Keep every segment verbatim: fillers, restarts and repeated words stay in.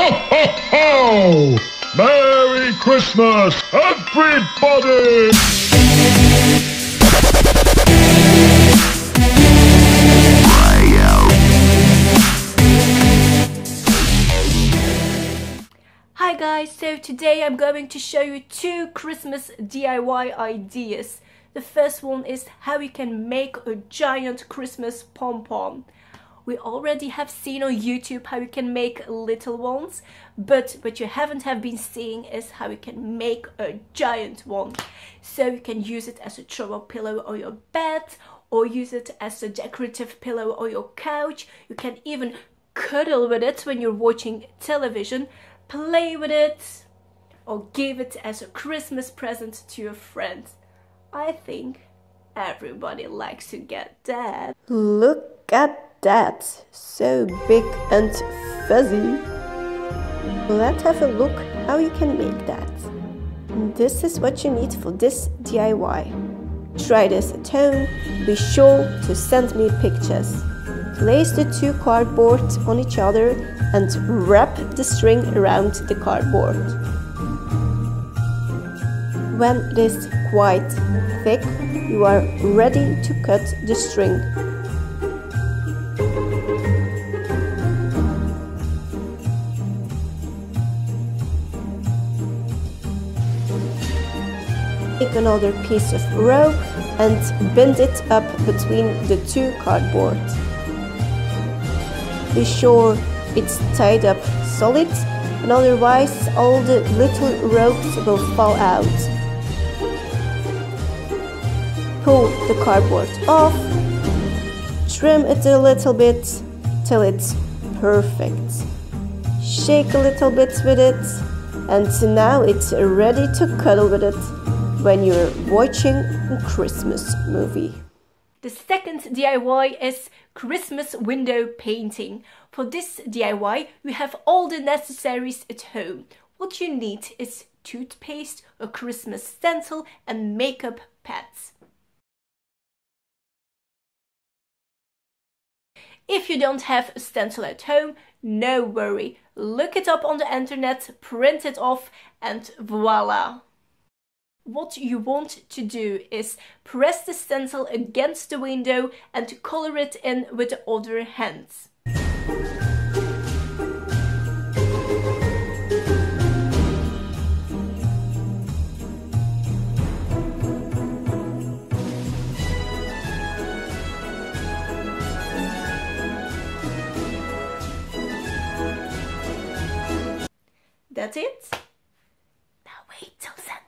Ho, ho, ho! Merry Christmas, everybody! Hi guys, so today I'm going to show you two Christmas D I Y ideas. The first one is how you can make a giant Christmas pom-pom. We already have seen on YouTube how you can make little ones, but what you haven't have been seeing is how you can make a giant one. So you can use it as a throw pillow on your bed, or use it as a decorative pillow on your couch. You can even cuddle with it when you're watching television, play with it, or give it as a Christmas present to your friends. I think everybody likes to get that. Look at that, so big and fuzzy. Let's have a look how you can make that. This is what you need for this D I Y. Try this at home. Be sure to send me pictures. Place the two cardboard on each other and wrap the string around the cardboard. When it is quite thick, you are ready to cut the string. Take another piece of rope and bend it up between the two cardboard. Be sure it's tied up solid, and otherwise all the little ropes will fall out. Pull the cardboard off, trim it a little bit till it's perfect. Shake a little bit with it, and now it's ready to cuddle with it when you're watching a Christmas movie. The second D I Y is Christmas window painting. For this D I Y, you have all the necessaries at home. What you need is toothpaste, a Christmas stencil, and makeup pads. If you don't have a stencil at home, no worry. Look it up on the internet, print it off, and voila! What you want to do is press the stencil against the window and color it in with the other hand. That's it. Now wait till Santa.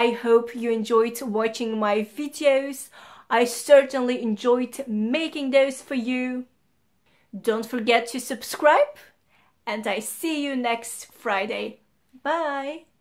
I hope you enjoyed watching my videos. I certainly enjoyed making those for you. Don't forget to subscribe, and I see you next Friday. Bye!